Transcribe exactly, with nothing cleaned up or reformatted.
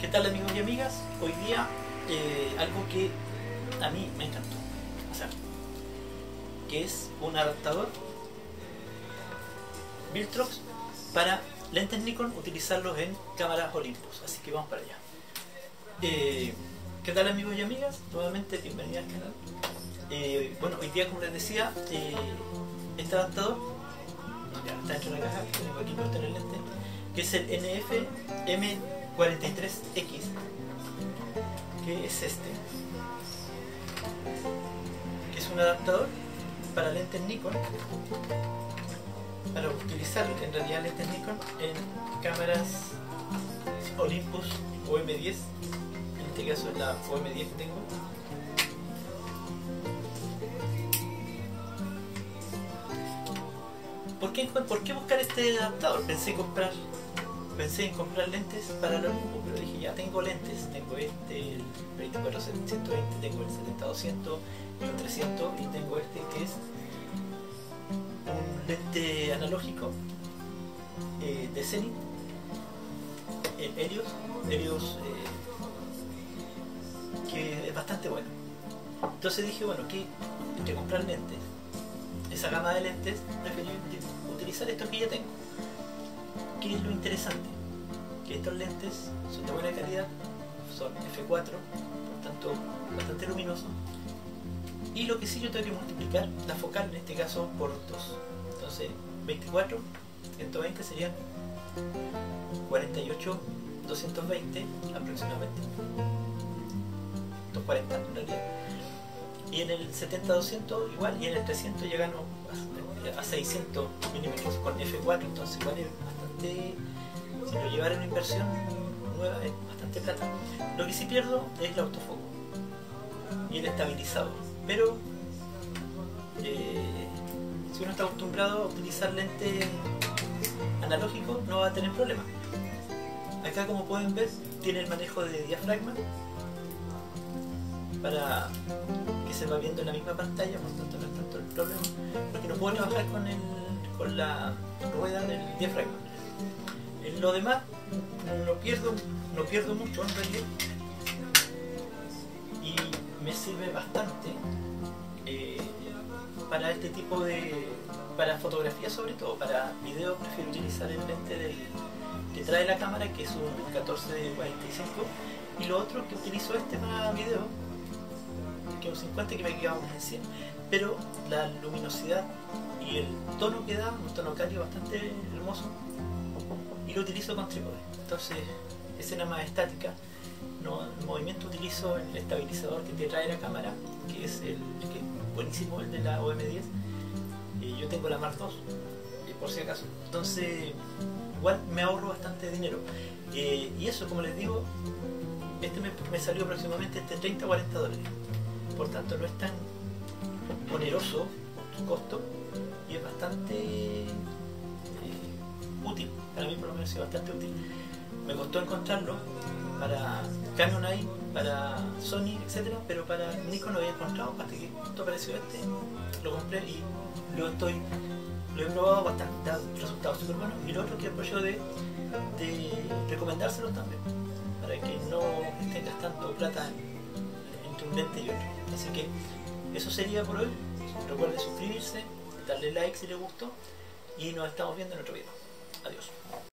¿Qué tal, amigos y amigas? Hoy día eh, algo que a mí me encantó hacer, que es un adaptador Viltrox para lentes Nikon, utilizarlos en cámaras Olympus. Así que vamos para allá. Eh, ¿Qué tal, amigos y amigas? Nuevamente bienvenidos al canal. Eh, bueno, hoy día, como les decía, eh, este adaptador ya está dentro de la caja, tengo aquí puesto en el lente, que es el N F M cuarenta y tres X, que es este, que es un adaptador para lentes Nikon, para utilizar en realidad lentes Nikon en cámaras Olympus o M diez, en este caso es la O M diez que tengo. ¿Por qué, ¿Por qué buscar este adaptador? Pensé comprar pensé en comprar lentes para el Olympus, pero dije, ya tengo lentes, tengo este, el veinticuatro ciento veinte, tengo el setenta doscientos, el trescientos, y tengo este que es un lente analógico eh, de Zenith, el Helios, Helios eh, que es bastante bueno. Entonces dije, bueno, que entre comprar lentes, esa gama de lentes, preferí utilizar estos que ya tengo. ¿Qué es lo interesante? Que estos lentes son de buena calidad, son F cuatro, por tanto bastante luminosos, y lo que sí, yo tengo que multiplicar la focal en este caso por dos, entonces veinticuatro ciento veinte serían cuarenta y ocho doscientos veinte aproximadamente, doscientos cuarenta en realidad. Y en el setenta doscientos igual, y en el trescientos llegan a seiscientos milímetros con F cuatro, entonces igual es bastante, si lo llevara en una inversión nueva es bastante plata. Lo que sí pierdo es el autofoco y el estabilizador, pero eh, si uno está acostumbrado a utilizar lente analógico no va a tener problema. Acá, como pueden ver, tiene el manejo de diafragma para que se va viendo en la misma pantalla, por tanto no es tanto el problema, porque no puedo trabajar con, el, con la rueda del diafragma. En lo demás no lo pierdo, no pierdo mucho en realidad, y me sirve bastante eh, para este tipo de, para fotografía sobre todo, para video prefiero utilizar el lente del, que trae la cámara, que es un catorce cuarenta y cinco, y lo otro que utilizo este para video, que un cincuenta, que me quedaba en cien, pero la luminosidad y el tono que da, un tono cálido bastante hermoso, y lo utilizo con trípode, entonces escena más estática. No, el movimiento utilizo el estabilizador que te trae la cámara, que es el que es buenísimo, el de la O M diez, y yo tengo la Mark dos por si acaso, entonces igual me ahorro bastante dinero. Eh, y eso, como les digo, este me, me salió aproximadamente este treinta a cuarenta dólares, por tanto no es tan oneroso su costo, y es bastante eh, útil, para mí por lo menos es bastante útil. Me costó encontrarlo para Canon, ahí para Sony, etcétera, pero para Nikon lo había encontrado hasta que justo apareció este, lo compré y lo estoy lo he probado bastante, da resultados súper buenos, y lo otro que apoyo de, de recomendárselos también, para que no estén gastando plata entre un lente y otro. Así que eso sería por hoy. Recuerden suscribirse, darle like si les gustó, y nos estamos viendo en otro video. Adiós.